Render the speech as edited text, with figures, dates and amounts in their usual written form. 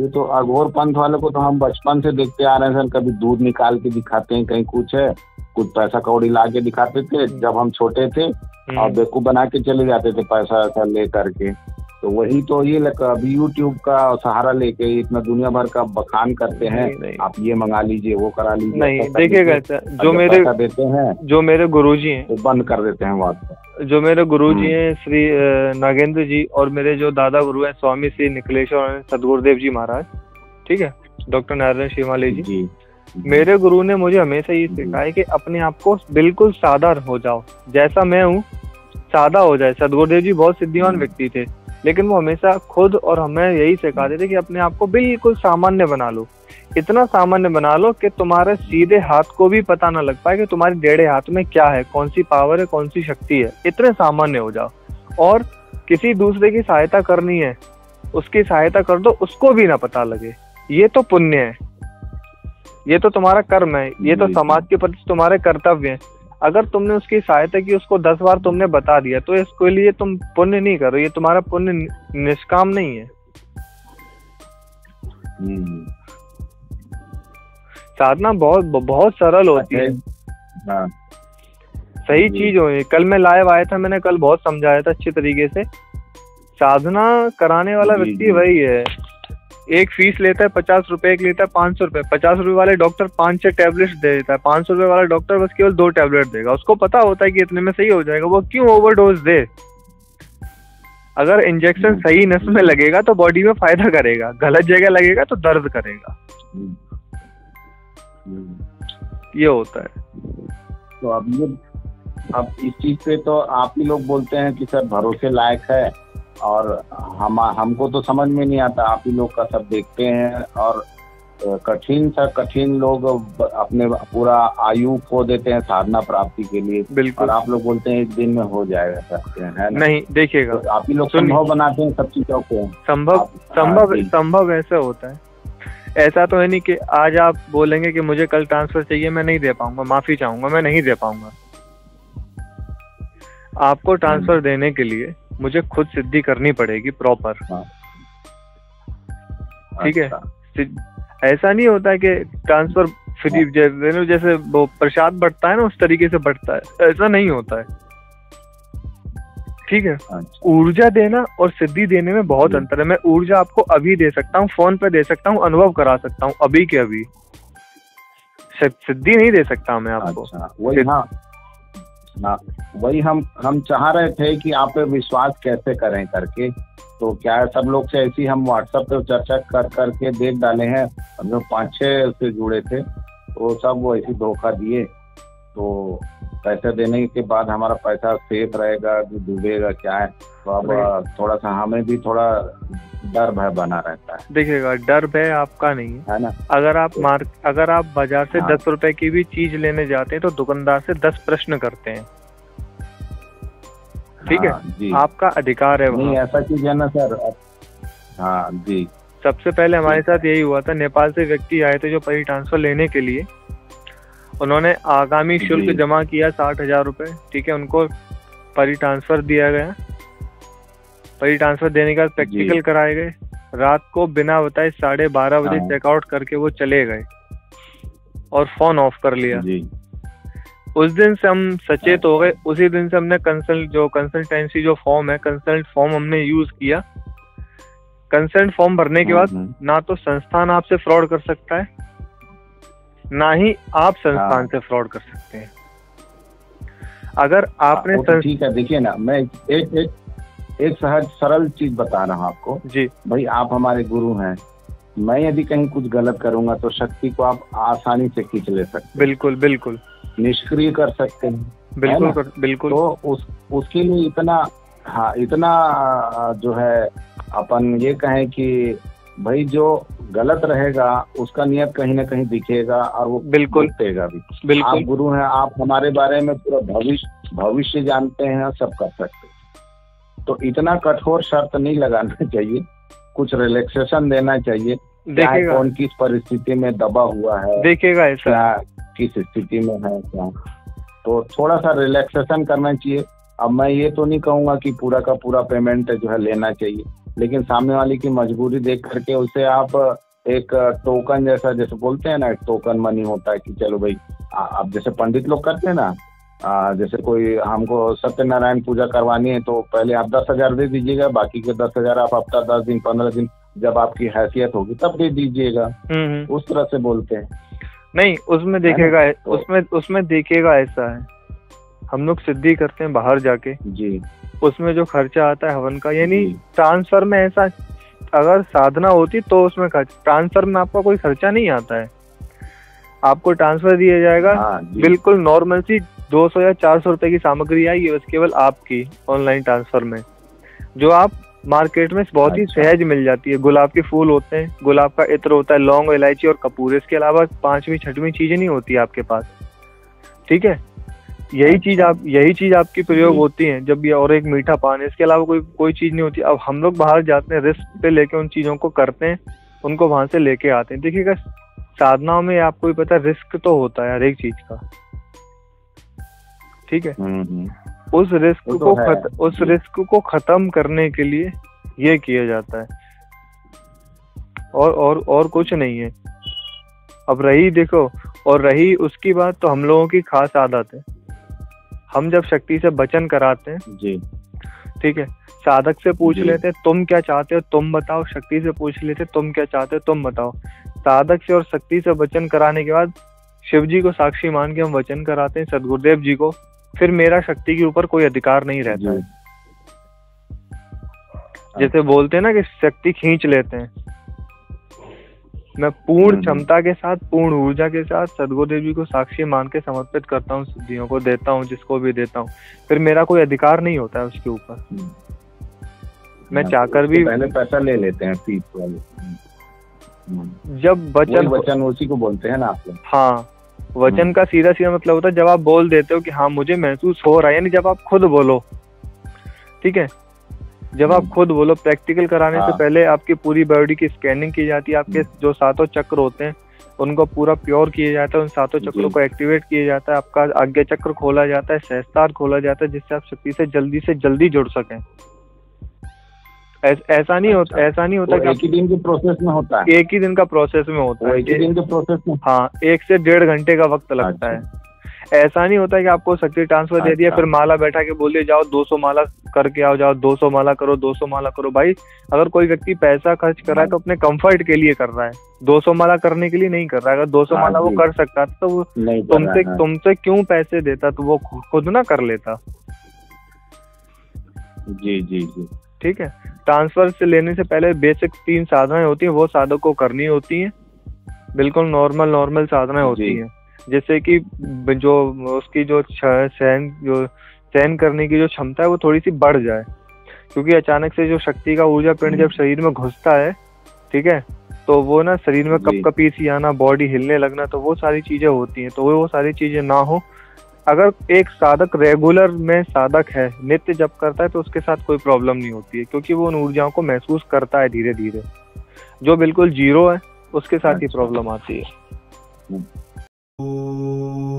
ये तो अघोर पंथ वालों को तो हम बचपन से देखते आ रहे हैं सर, कभी दूध निकाल के दिखाते हैं, कहीं कुछ है, कुछ पैसा कौड़ी ला के दिखाते थे जब हम छोटे थे, और बेवकूफ बना के चले जाते थे पैसा ऐसा ले करके। तो वही तो ये अभी यूट्यूब का सहारा लेके इतना दुनिया भर का बखान करते हैं। नहीं, आप ये मंगा लीजिए, वो करा लीजिए, नहीं देखिएगा जो मेरे गुरुजी हैं तो बंद कर देते हैं वास्तव। जो मेरे गुरुजी हैं श्री नागेंद्र जी, और मेरे जो दादा गुरु हैं स्वामी श्री निकलेश्वर सदगुरुदेव जी महाराज, ठीक है, डॉक्टर नारायण शिमाली जी, मेरे गुरु ने मुझे हमेशा ये सिखाया कि अपने आप को बिल्कुल सादा हो जाओ, जैसा मैं हूँ सादा हो जाए। सदगुरुदेव जी बहुत सिद्धिमान व्यक्ति थे, लेकिन वो हमेशा खुद और हमें यही सिखाते थे कि अपने आप को बिल्कुल सामान्य बना लो, इतना सामान्य बना लो कि तुम्हारे सीधे हाथ को भी पता ना लग पाए कि तुम्हारे डेढ़े हाथ में क्या है, कौन सी पावर है, कौन सी शक्ति है। इतने सामान्य हो जाओ, और किसी दूसरे की सहायता करनी है उसकी सहायता कर दो, उसको भी ना पता लगे। ये तो पुण्य है, ये तो तुम्हारा कर्म है, ये तो समाज के प्रति तुम्हारे कर्तव्य है। अगर तुमने उसकी सहायता की, उसको 10 बार तुमने बता दिया, तो इसके लिए तुम पुण्य नहीं करो, ये तुम्हारा पुण्य निष्काम नहीं है। साधना बहुत बहुत सरल होती है, सही चीज हो। कल मैं लाइव आया था, मैंने कल बहुत समझाया था अच्छे तरीके से। साधना कराने वाला व्यक्ति वही है, एक फीस लेता है 50 रुपए, एक लेता है 500 रुपए। 50 रुपए वाले डॉक्टर 5-6 टैबलेट दे देता है, 500 रुपए वाला डॉक्टर बस केवल 2 टैबलेट देगा। उसको पता होता है कि इतने में सही हो जाएगा, वो क्यों ओवरडोज दे। अगर इंजेक्शन सही नस में लगेगा तो बॉडी में फायदा करेगा, गलत जगह लगेगा तो दर्द करेगा। ये होता है। तो अब इस चीज पे तो आप ही लोग बोलते हैं कि सर भरोसे लायक है, और हमको तो समझ में नहीं आता। आप ही लोग का सब देखते हैं, और कठिन से कठिन लोग अपने पूरा आयु खो देते हैं साधना प्राप्ति के लिए। बिल्कुल। और आप लोग बोलते हैं एक दिन में हो जाएगा सकते हैं, नहीं देखिएगा। तो आप ही लोग संभव बनाते हैं सब चीजों को। संभव ऐसा होता है, ऐसा तो है नहीं कि आज आप बोलेंगे कि मुझे कल ट्रांसफर चाहिए, मैं नहीं दे पाऊंगा, माफी चाहूंगा, मैं नहीं दे पाऊंगा। आपको ट्रांसफर देने के लिए मुझे खुद सिद्धि करनी पड़ेगी प्रॉपर, ठीक है। ऐसा नहीं होता कि ट्रांसफर फ्री, जैसे वो प्रसाद बढ़ता है ना उस तरीके से बढ़ता है, ऐसा नहीं होता है, ठीक है। ऊर्जा देना और सिद्धि देने में बहुत अंतर है। मैं ऊर्जा आपको अभी दे सकता हूँ, फोन पे दे सकता हूँ, अनुभव करा सकता हूँ अभी के अभी, सिद्धि नहीं दे सकता मैं आपको। वही हम चाह रहे थे कि आप पे विश्वास कैसे करें करके। तो क्या है, सब लोग से ऐसी हम व्हाट्सएप पे चर्चा करके देख डाले हैं, हम लोग 5-6 उससे जुड़े थे, तो सब वो ऐसी धोखा दिए। तो पैसा देने के बाद हमारा पैसा सेफ रहेगा कि डूबेगा क्या है। तो अब थोड़ा सा हमें भी थोड़ा डर भय बना रहता है। देखिएगा, डर भय आपका नहीं है ना। अगर आप बाजार से 10 रुपए की भी चीज लेने जाते हैं तो दुकानदार से 10 प्रश्न करते हैं, ठीक है, आपका अधिकार है। नहीं, ऐसा चीज है ना सर। हाँ जी, सबसे पहले हमारे साथ यही हुआ था। नेपाल से व्यक्ति आए थे जो पैसे ट्रांसफर लेने के लिए, उन्होंने आगामी शुल्क जमा किया 60,000 रुपए, ठीक है। उनको परिट्रांसफर दिया गया, परिट्रांसफर देने के बाद प्रैक्टिकल कराए गए। रात को बिना बताए 12:30 बजे चेकआउट करके वो चले गए और फोन ऑफ कर लिया। उस दिन से हम सचेत हो गए। उसी दिन से हमने कंसल्टेंसी जो फॉर्म है, कंसल्ट फॉर्म हमने यूज किया। कंसल्ट फॉर्म भरने के बाद ना तो संस्थान आपसे फ्रॉड कर सकता है, ना ही आप संस्थान से फ्रॉड कर सकते हैं। अगर आपने ठीक है, देखिए ना, मैं एक सहज सरल चीज बता रहा हूँ आपको जी। भाई, आप हमारे गुरु हैं, मैं यदि कहीं कुछ गलत करूंगा तो शक्ति को आप आसानी से खींच ले सकते, बिल्कुल बिल्कुल निष्क्रिय कर सकते हैं, बिल्कुल बिल्कुल। तो उसके लिए इतना जो है अपन ये कहें कि भाई जो गलत रहेगा उसका नियत कहीं ना कहीं दिखेगा, और वो बिल्कुल दिखेगा भी। आप गुरु हैं, आप हमारे बारे में पूरा भविष्य जानते हैं, सब कर सकते हैं। तो इतना कठोर शर्त नहीं लगाना चाहिए, कुछ रिलैक्सेशन देना चाहिए। देखेगा कौन किस परिस्थिति में दबा हुआ है, देखेगा ऐसा किस स्थिति में है क्या, तो थोड़ा सा रिलैक्सेशन करना चाहिए। अब मैं ये तो नहीं कहूँगा कि पूरा का पूरा पेमेंट जो है लेना चाहिए, लेकिन सामने वाले की मजबूरी देख करके उसे आप एक टोकन जैसा, जैसे बोलते हैं ना टोकन मनी होता है कि चलो भाई आप जैसे पंडित लोग करते हैं ना, जैसे कोई हमको सत्यनारायण पूजा करवानी है तो पहले आप 10,000 दे दीजिएगा, बाकी के 10,000 आप हफ्ता 10 दिन 15 दिन जब आपकी हैसियत होगी तब दे दीजिएगा, उस तरह से बोलते हैं। नहीं उसमें देखेगा, उसमें देखेगा ऐसा है, हम लोग सिद्धि करते हैं बाहर जाके जी, उसमें जो खर्चा आता है हवन का, यानी ट्रांसफर में ऐसा अगर साधना होती तो उसमें ट्रांसफर में आपका कोई खर्चा नहीं आता है, आपको ट्रांसफर दिया जाएगा बिल्कुल नॉर्मल सी 200 या 400 रुपए की सामग्री आई है बस केवल आपकी ऑनलाइन ट्रांसफर में, जो आप मार्केट में बहुत ही सहज मिल जाती है। गुलाब के फूल होते हैं, गुलाब का इत्र होता है, लौंग इलायची और कपूर, इसके अलावा 5वीं 6वीं चीजें नहीं होती आपके पास, ठीक है। यही चीज आपकी प्रयोग होती है जब ये, और एक मीठा पान, इसके अलावा कोई चीज नहीं होती। अब हम लोग बाहर जाते हैं रिस्क पे लेके उन चीजों को करते हैं, उनको वहां से लेके आते हैं। देखिएगा साधनाओं में आपको भी पता है रिस्क तो होता है हर एक चीज का, ठीक है। उस रिस्क को खत्म करने के लिए ये किया जाता है और कुछ नहीं है। अब रही देखो, और रही उसकी बात, तो हम लोगों की खास आदत है, हम जब शक्ति से वचन कराते हैं जी, ठीक है, साधक से पूछ लेते हैं तुम क्या चाहते हो तुम बताओ, शक्ति से पूछ लेते हैं तुम क्या चाहते हो तुम बताओ। साधक से और शक्ति से वचन कराने के बाद शिव जी को साक्षी मान के हम वचन कराते हैं सदगुरुदेव जी को, फिर मेरा शक्ति के ऊपर कोई अधिकार नहीं रहता है। जैसे बोलते हैं ना कि शक्ति खींच लेते हैं, मैं पूर्ण क्षमता के साथ पूर्ण ऊर्जा के साथ सदगुरुदेव जी को साक्षी मान के समर्पित करता हूँ, सिद्धियों को देता हूँ, जिसको भी देता हूँ, फिर मेरा कोई अधिकार नहीं होता है उसके ऊपर। मैं चाहकर भी पहले पैसा ले लेते हैं फीस वाले, जब वचन उसी को बोलते हैं ना आप लोग। हाँ, वचन का सीधा सीधा मतलब होता है जब आप बोल देते हो कि हाँ मुझे महसूस हो रहा है, यानी जब आप खुद बोलो, ठीक है, जब आप खुद बोलो। प्रैक्टिकल कराने से पहले आपकी पूरी बॉडी की स्कैनिंग की जाती है, आपके जो 7 चक्र होते हैं उनको पूरा प्योर किया जाता है, उन 7 चक्रों को एक्टिवेट किया जाता है, आपका आज्ञा चक्र खोला जाता है, सहस्त्रार खोला जाता है, जिससे आप शक्ति से जल्दी जुड़ सकें। ऐसा नहीं होता तो एक ही दिन के प्रोसेस में होता है, एक ही दिन का प्रोसेस में होता है, एक ही दिन के प्रोसेस में। हाँ, 1 से 1.5 घंटे का वक्त लगता है। ऐसा नहीं होता है कि आपको शक्ति ट्रांसफर दे दिया फिर माला बैठा के बोलिए जाओ 200 माला करके आओ, जाओ 200 माला करो, 200 माला करो। भाई अगर कोई व्यक्ति पैसा खर्च कर रहा है तो अपने कंफर्ट के लिए कर रहा है, 200 माला करने के लिए नहीं कर रहा है। अगर 200 माला वो कर सकता तो वो तुमसे क्यों पैसे देता, तो वो खुद ना कर लेता। जी जी जी, ठीक है। ट्रांसफर से लेने से पहले बेसिक 3 साधनाएं होती है, वो साधक को करनी होती है, बिल्कुल नॉर्मल साधनाएं होती है, जैसे कि जो उसकी जो सहन करने की जो क्षमता है वो थोड़ी सी बढ़ जाए, क्योंकि अचानक से जो शक्ति का ऊर्जा पिंड जब शरीर में घुसता है, ठीक है, तो वो ना शरीर में कपकपी सी आना, बॉडी हिलने लगना, तो वो सारी चीजें होती हैं। तो वो सारी चीजें ना हो। अगर एक साधक रेगुलर में साधक है, नित्य जप करता है, तो उसके साथ कोई प्रॉब्लम नहीं होती है, क्योंकि वो उन ऊर्जाओं को महसूस करता है धीरे धीरे। जो बिल्कुल जीरो है उसके साथ ही प्रॉब्लम आती है।